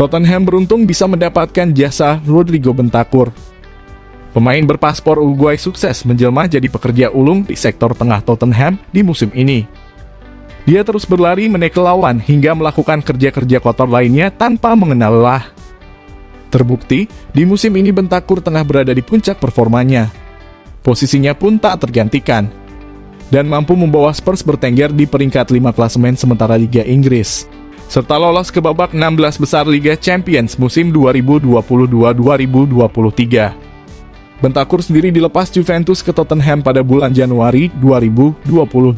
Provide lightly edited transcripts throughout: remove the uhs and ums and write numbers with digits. Tottenham beruntung bisa mendapatkan jasa Rodrigo Bentancur. Pemain berpaspor Uruguay sukses menjelma jadi pekerja ulung di sektor tengah Tottenham di musim ini. Dia terus berlari menekel lawan hingga melakukan kerja-kerja kotor lainnya tanpa mengenal lelah. Terbukti, di musim ini Bentancur tengah berada di puncak performanya. Posisinya pun tak tergantikan, dan mampu membawa Spurs bertengger di peringkat 5 klasemen sementara Liga Inggris, serta lolos ke babak 16 besar Liga Champions musim 2022-2023. Bentancur sendiri dilepas Juventus ke Tottenham pada bulan Januari 2022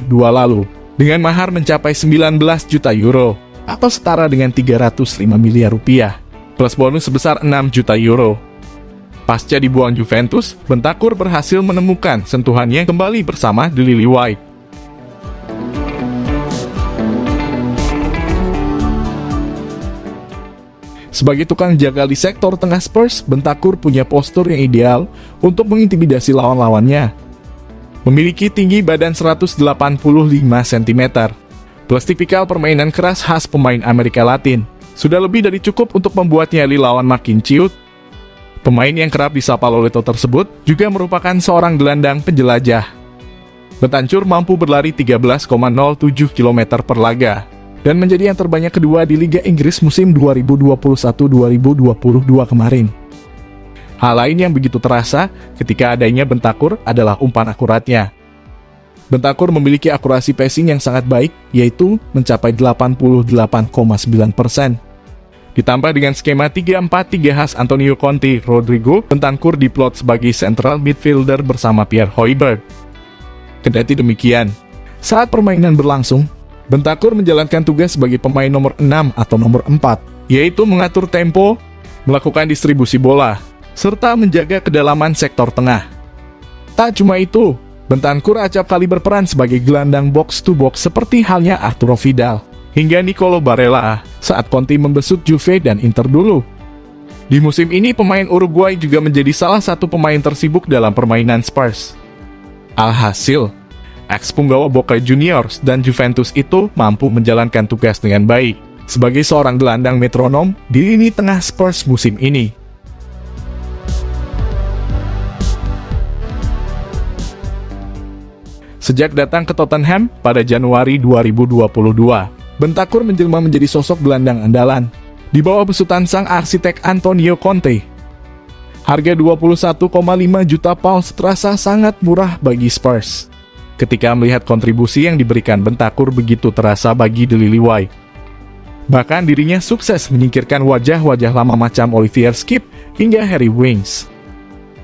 lalu dengan mahar mencapai 19 juta euro atau setara dengan 305 miliar rupiah plus bonus sebesar 6 juta euro. Pasca dibuang Juventus, Bentancur berhasil menemukan sentuhannya kembali bersama The Lily White. Sebagai tukang jaga di sektor tengah Spurs, Bentancur punya postur yang ideal untuk mengintimidasi lawan-lawannya. Memiliki tinggi badan 185 cm, plus tipikal permainan keras khas pemain Amerika Latin, sudah lebih dari cukup untuk membuat nyali lawan makin ciut. Pemain yang kerap disapa Loleto tersebut juga merupakan seorang gelandang penjelajah. Bentancur mampu berlari 13,07 km per laga, dan menjadi yang terbanyak kedua di Liga Inggris musim 2021-2022 kemarin. Hal lain yang begitu terasa ketika adanya Bentancur adalah umpan akuratnya. Bentancur memiliki akurasi passing yang sangat baik, yaitu mencapai 88,9%. Ditambah dengan skema 3-4-3 khas Antonio Conte, Rodrigo Bentancur diplot sebagai central midfielder bersama Pierre Højbjerg. Kendati demikian, saat permainan berlangsung, Bentancur menjalankan tugas sebagai pemain nomor 6 atau nomor 4, yaitu mengatur tempo, melakukan distribusi bola, serta menjaga kedalaman sektor tengah. Tak cuma itu, Bentancur acap kali berperan sebagai gelandang box-to-box seperti halnya Arturo Vidal hingga Nicolo Barella saat Conte membesut Juve dan Inter dulu. Di musim ini, pemain Uruguay juga menjadi salah satu pemain tersibuk dalam permainan Spurs. Alhasil, eks punggawa Boca Juniors dan Juventus itu mampu menjalankan tugas dengan baik sebagai seorang gelandang metronom di lini tengah Spurs musim ini. Sejak datang ke Tottenham pada Januari 2022, Bentancur menjelma menjadi sosok gelandang andalan di bawah besutan sang arsitek Antonio Conte. Harga 21,5 juta pound terasa sangat murah bagi Spurs. Ketika melihat kontribusi yang diberikan Bentancur begitu terasa bagi The Lily White. Bahkan dirinya sukses menyingkirkan wajah-wajah lama macam Olivier Skipp hingga Harry Winks.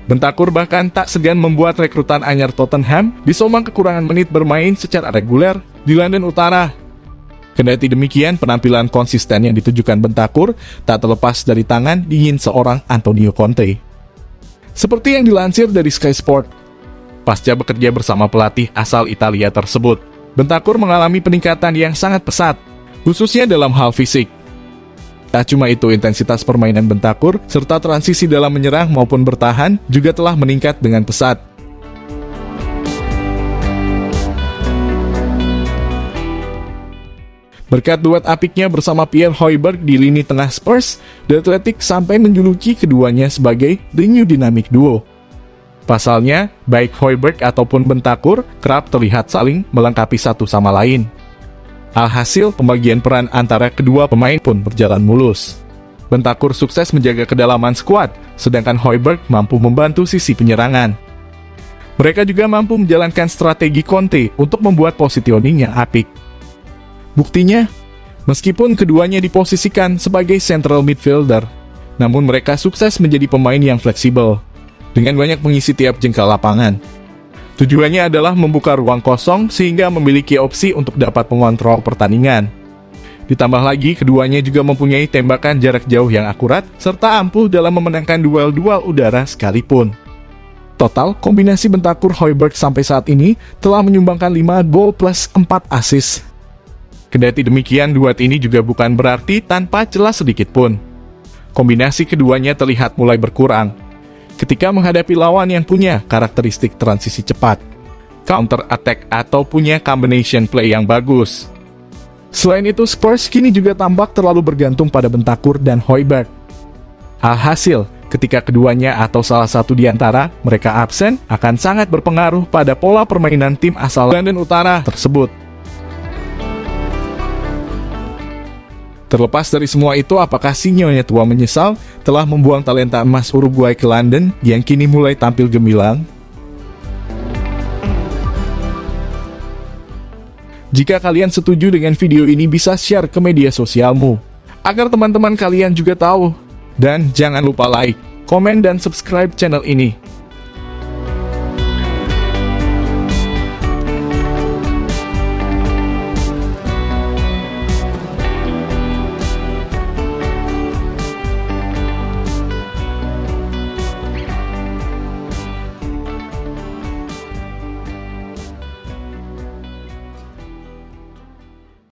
Bentancur bahkan tak segan membuat rekrutan anyar Tottenham disomang kekurangan menit bermain secara reguler di London Utara. Kendati demikian, penampilan konsisten yang ditujukan Bentancur tak terlepas dari tangan dingin seorang Antonio Conte. Seperti yang dilansir dari Sky Sport, pasca bekerja bersama pelatih asal Italia tersebut, Bentancur mengalami peningkatan yang sangat pesat, khususnya dalam hal fisik. Tak cuma itu, intensitas permainan Bentancur serta transisi dalam menyerang maupun bertahan juga telah meningkat dengan pesat. Berkat duet apiknya bersama Pierre Højbjerg di lini tengah Spurs, The Athletic sampai menjuluki keduanya sebagai The New Dynamic Duo. Pasalnya, baik Højbjerg ataupun Bentancur kerap terlihat saling melengkapi satu sama lain. Alhasil, pembagian peran antara kedua pemain pun berjalan mulus. Bentancur sukses menjaga kedalaman skuad, sedangkan Højbjerg mampu membantu sisi penyerangan. Mereka juga mampu menjalankan strategi Conte untuk membuat positioning yang apik. Buktinya, meskipun keduanya diposisikan sebagai central midfielder, namun mereka sukses menjadi pemain yang fleksibel, dengan banyak mengisi tiap jengkal lapangan. Tujuannya adalah membuka ruang kosong sehingga memiliki opsi untuk dapat mengontrol pertandingan. Ditambah lagi, keduanya juga mempunyai tembakan jarak jauh yang akurat serta ampuh dalam memenangkan duel-duel udara sekalipun. Total, kombinasi Bentancur Højbjerg sampai saat ini telah menyumbangkan 5 gol plus 4 assist. Kendati demikian, duet ini juga bukan berarti tanpa celah sedikitpun. Kombinasi keduanya terlihat mulai berkurang ketika menghadapi lawan yang punya karakteristik transisi cepat, counter attack atau punya combination play yang bagus. Selain itu, Spurs kini juga tampak terlalu bergantung pada Bentancur dan Højbjerg. Alhasil, ketika keduanya atau salah satu di antara mereka absen, akan sangat berpengaruh pada pola permainan tim asal London Utara tersebut. Terlepas dari semua itu, apakah Sinyonya tua menyesal telah membuang talenta emas Uruguay ke London yang kini mulai tampil gemilang? Jika kalian setuju dengan video ini, bisa share ke media sosialmu agar teman-teman kalian juga tahu. Dan jangan lupa like, komen, dan subscribe channel ini.